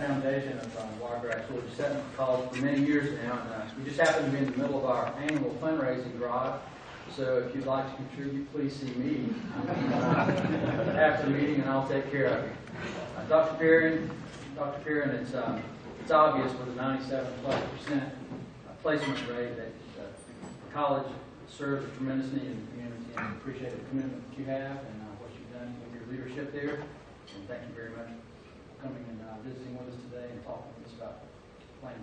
foundation of Wiregrass. We've sat in the college for many years now, and we just happen to be in the middle of our annual fundraising drive. So if you'd like to contribute, please see me after the meeting, and I'll take care of you. Dr. Perrin, it's obvious with the 97%+ placement rate that the college serves a tremendous need in the community, and I appreciate the commitment that you have and what you've done with your leadership there. And thank you very much for coming and visiting with us today and talking with us about planning.